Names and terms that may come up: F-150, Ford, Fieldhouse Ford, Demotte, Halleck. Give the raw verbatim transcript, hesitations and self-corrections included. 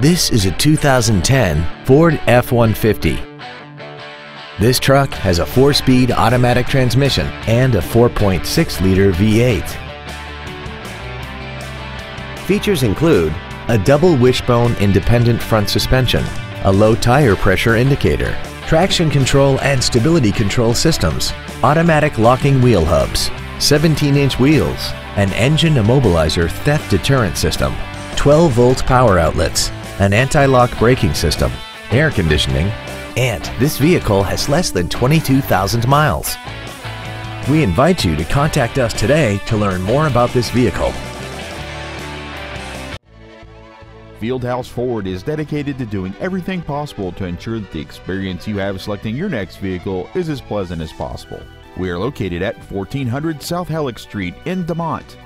This is a two thousand ten Ford F one fifty. This truck has a four-speed automatic transmission and a four point six liter V eight. Features include a double wishbone independent front suspension, a low tire pressure indicator, traction control and stability control systems, automatic locking wheel hubs, seventeen inch wheels, an engine immobilizer theft deterrent system, twelve volt power outlets, an anti-lock braking system, air conditioning, and this vehicle has less than twenty-two thousand miles. We invite you to contact us today to learn more about this vehicle. Fieldhouse Ford is dedicated to doing everything possible to ensure that the experience you have selecting your next vehicle is as pleasant as possible. We are located at fourteen hundred South Halleck Street in Demotte.